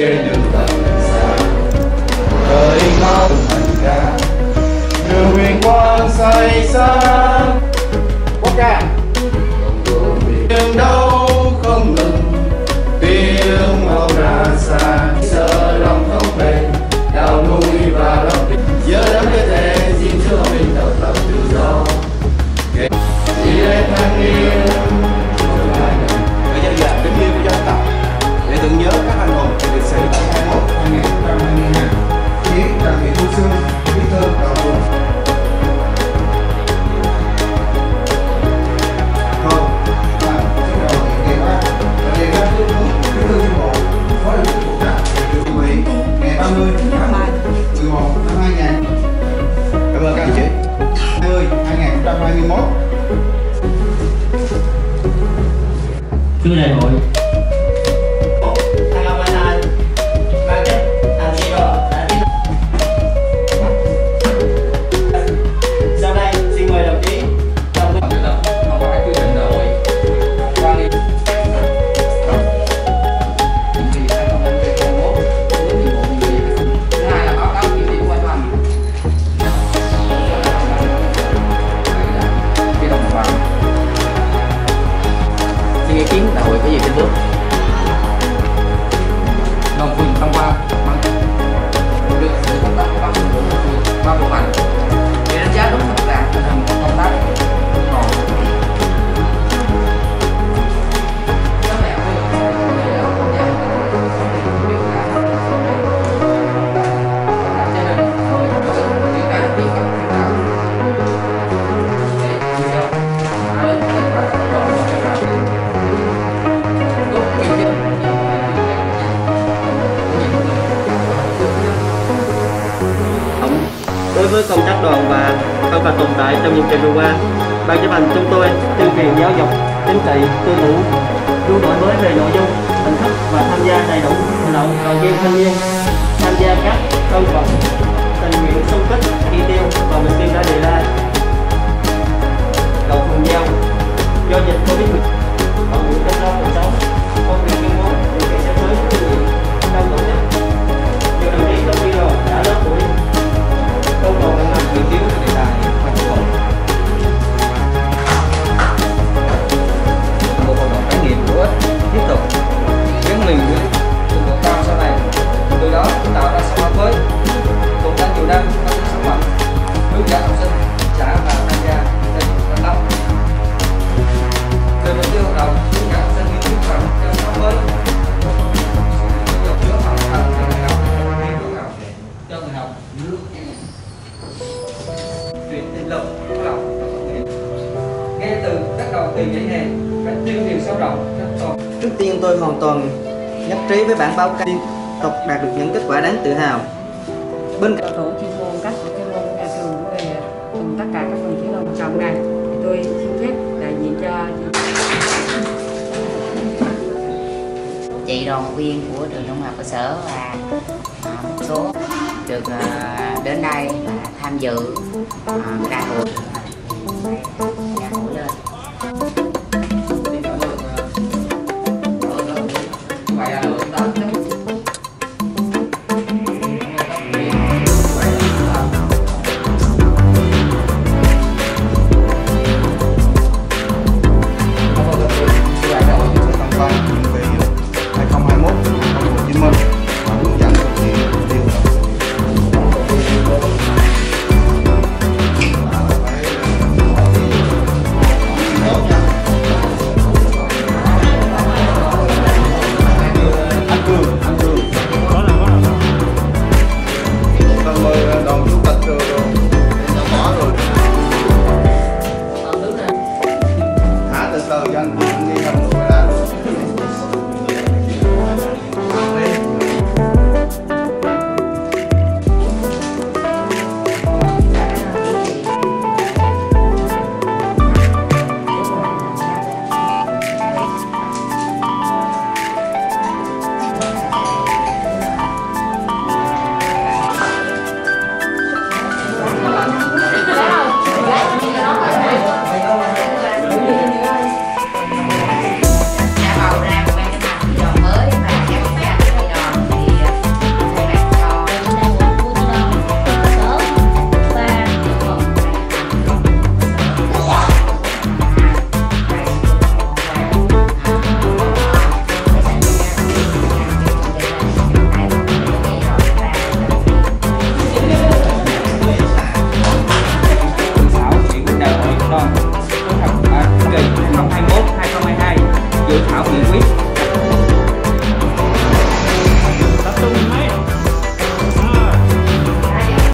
trên đường tầm xa đời máu mình ra đường huyền quang say xa quốc ca đường đâu không ngừng tiếng màu ra xa sợ lòng không về đào nuôi và lòng tình giờ đã có thể xin cho mình độc lập tự do chỉ để thanh niên Thưa đại hội sau đây xin mời đồng chí Tổng Bí Thư Đọc bài quyết định đại hội quan điểm thứ hai là báo cáo kiểm điểm hoàn thành cái đồng bằng xin ý kiến đại hội cái gì trên nước đồng quyền thông qua đối với công tác đoàn và công tác tồn tại trong nhiệm kỳ vừa qua, ban chấp hành chúng tôi tuyên truyền giáo dục chính trị tư tưởng, luôn đổi mới về nội dung, hình thức và tham gia đầy đủ hoạt động đoàn viên thanh niên, tham gia các công cuộc tình nguyện xung kích đi tiêu và mục tiêu đã đề ra. Đầu phòng giao do dịch Covid-19 và nguyện chăm lo cuộc sống, công việc chuyên môn, điều kiện sắp tới của người trong tổ chức. Nhiều đồng chí trong video đã lớn tuổi. Câu cầu đang làm nghiên cứu về đề tài khoa học một hoạt động trải nghiệm hữu ích tiếp tục chứng minh với trình độ cao sau này, từ đó tạo ra sự mới tồn tại nhiều năm có tính sáng mạnh hướng dẫn học sinh trả và tham gia tại trung tâm về mục tiêu hoạt động hướng dẫn học sinh nghiên cứu vào theo sáng mới chữa phòng thành trường đại học hay trường học cho người học nước truyền tinh lực của lòng nghe từ tác động từ dãy hè cách tuyên truyền sâu rộng trước tiên tôi hoàn toàn nhất trí với bản báo cáo tộc đạt được những kết quả đáng tự hào bên cạnh tổ chuyên môn các tổ chuyên môn nhà trường về cùng tất cả các đồng chí đồng trọng này tôi xin phép đại diện cho chị đoàn viên của trường trung học cơ sở và một số được đến đây và tham dự đại hội.